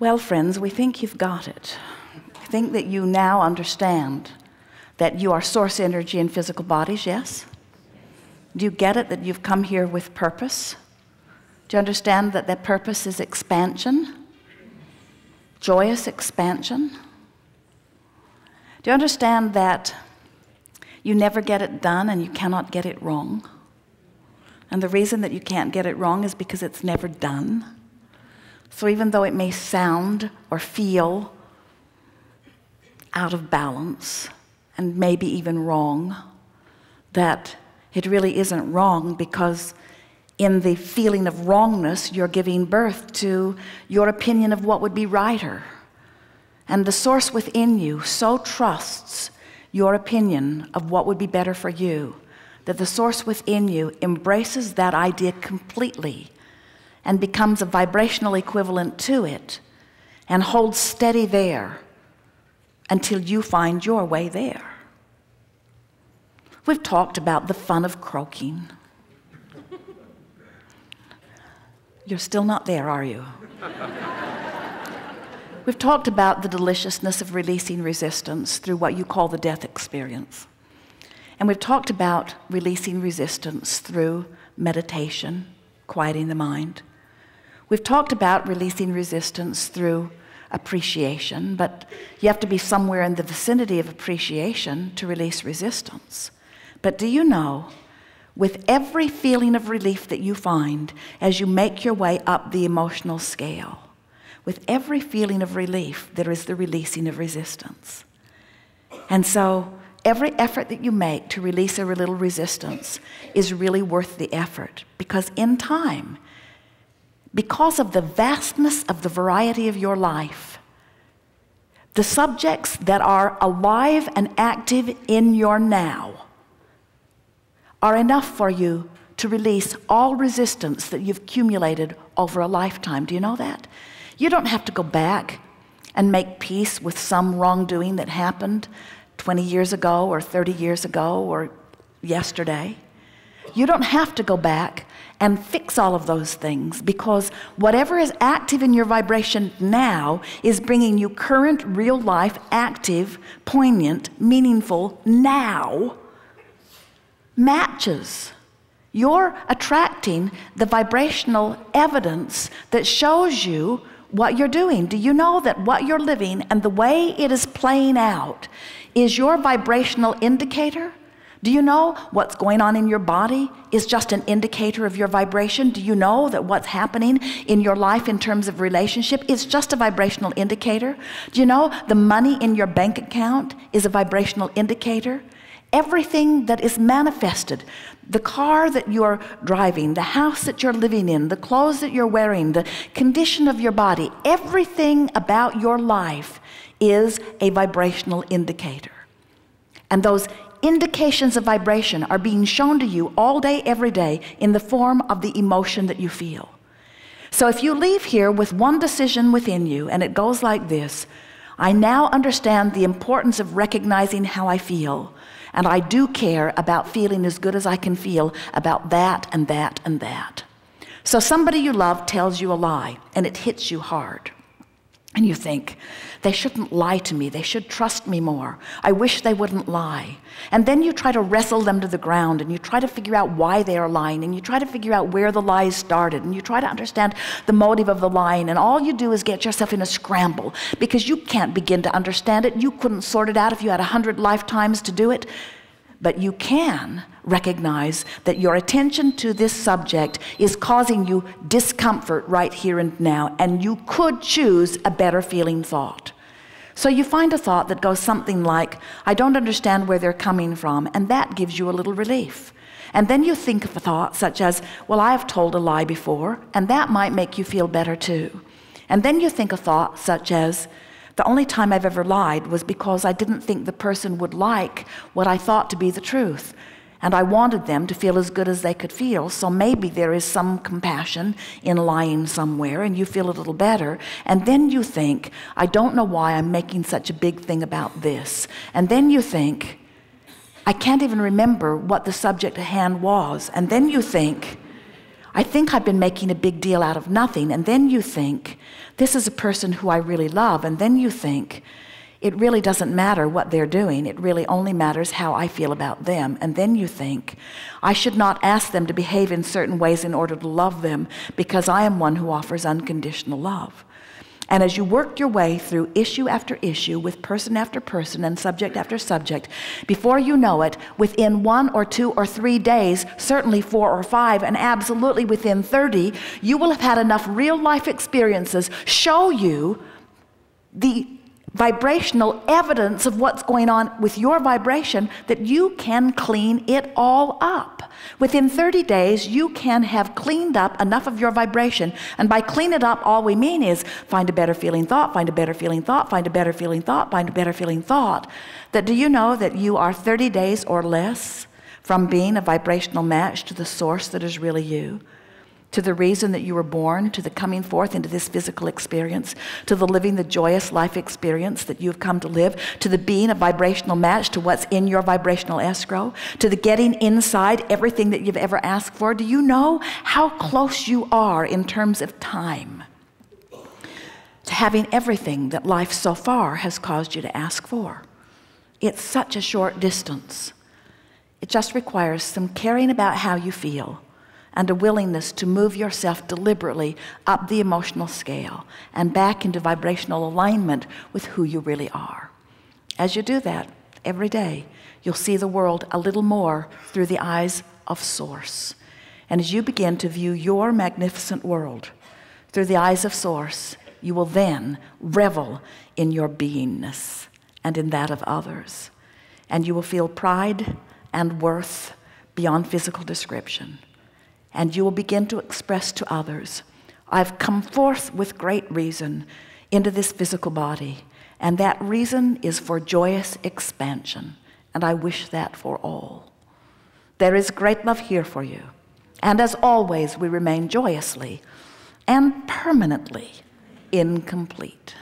Well, friends, we think you've got it. I think that you now understand that you are source energy in physical bodies, yes? Do you get it that you've come here with purpose? Do you understand that that purpose is expansion? Joyous expansion? Do you understand that you never get it done and you cannot get it wrong? And the reason that you can't get it wrong is because it's never done. So even though it may sound or feel out of balance and maybe even wrong, that it really isn't wrong, because in the feeling of wrongness, you're giving birth to your opinion of what would be righter. And the source within you so trusts your opinion of what would be better for you, that the source within you embraces that idea completely and becomes a vibrational equivalent to it and holds steady there until you find your way there. We've talked about the fun of croaking. You're still not there, are you? We've talked about the deliciousness of releasing resistance through what you call the death experience. And we've talked about releasing resistance through meditation, quieting the mind. We've talked about releasing resistance through appreciation, but you have to be somewhere in the vicinity of appreciation to release resistance. But do you know, with every feeling of relief that you find as you make your way up the emotional scale, with every feeling of relief, there is the releasing of resistance. And so every effort that you make to release a little resistance is really worth the effort, because in time, because of the vastness of the variety of your life, the subjects that are alive and active in your now are enough for you to release all resistance that you've accumulated over a lifetime. Do you know that? You don't have to go back and make peace with some wrongdoing that happened 20 years ago or 30 years ago or yesterday. You don't have to go back and fix all of those things, because whatever is active in your vibration now is bringing you current, real life, active, poignant, meaningful now matches. You're attracting the vibrational evidence that shows you what you're doing. Do you know that what you're living and the way it is playing out is your vibrational indicator? Do you know what's going on in your body is just an indicator of your vibration? Do you know that what's happening in your life in terms of relationship is just a vibrational indicator? Do you know the money in your bank account is a vibrational indicator? Everything that is manifested, the car that you're driving, the house that you're living in, the clothes that you're wearing, the condition of your body, everything about your life is a vibrational indicator. And those indications of vibration are being shown to you all day, every day, in the form of the emotion that you feel. So if you leave here with one decision within you, and it goes like this: I now understand the importance of recognizing how I feel, and I do care about feeling as good as I can feel about that and that and that. So somebody you love tells you a lie, and it hits you hard. And you think, they shouldn't lie to me, they should trust me more. I wish they wouldn't lie. And then you try to wrestle them to the ground, and you try to figure out why they are lying, and you try to figure out where the lies started, and you try to understand the motive of the lying, and all you do is get yourself in a scramble, because you can't begin to understand it. You couldn't sort it out if you had 100 lifetimes to do it. But you can recognize that your attention to this subject is causing you discomfort right here and now, and you could choose a better feeling thought. So you find a thought that goes something like, I don't understand where they're coming from, and that gives you a little relief. And then you think of a thought such as, well, I've told a lie before, and that might make you feel better too. And then you think a thought such as, the only time I've ever lied was because I didn't think the person would like what I thought to be the truth, and I wanted them to feel as good as they could feel, so maybe there is some compassion in lying somewhere, and you feel a little better. And then you think, I don't know why I'm making such a big thing about this. And then you think, I can't even remember what the subject at hand was. And then you think, I think I've been making a big deal out of nothing. And then you think, this is a person who I really love. And then you think, it really doesn't matter what they're doing. It really only matters how I feel about them. And then you think, I should not ask them to behave in certain ways in order to love them, because I am one who offers unconditional love. And as you worked your way through issue after issue, with person after person and subject after subject, before you know it, within 1 or 2 or 3 days, certainly 4 or 5, and absolutely within 30, you will have had enough real life experiences show you the vibrational evidence of what's going on with your vibration that you can clean it all up. Within 30 days, you can have cleaned up enough of your vibration. And by clean it up, all we mean is find a better feeling thought, find a better feeling thought, find a better feeling thought, find a better feeling thought. That do you know that you are 30 days or less from being a vibrational match to the source that is really you? To the reason that you were born, to the coming forth into this physical experience, to the living the joyous life experience that you've come to live, to the being a vibrational match to what's in your vibrational escrow, to the getting inside everything that you've ever asked for. Do you know how close you are in terms of time to having everything that life so far has caused you to ask for? It's such a short distance. It just requires some caring about how you feel, and a willingness to move yourself deliberately up the emotional scale and back into vibrational alignment with who you really are. As you do that every day, you'll see the world a little more through the eyes of Source. And as you begin to view your magnificent world through the eyes of Source, you will then revel in your beingness and in that of others. And you will feel pride and worth beyond physical description. And you will begin to express to others, I've come forth with great reason into this physical body, and that reason is for joyous expansion, and I wish that for all. There is great love here for you, and as always, we remain joyously and permanently incomplete.